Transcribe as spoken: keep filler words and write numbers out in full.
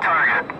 target.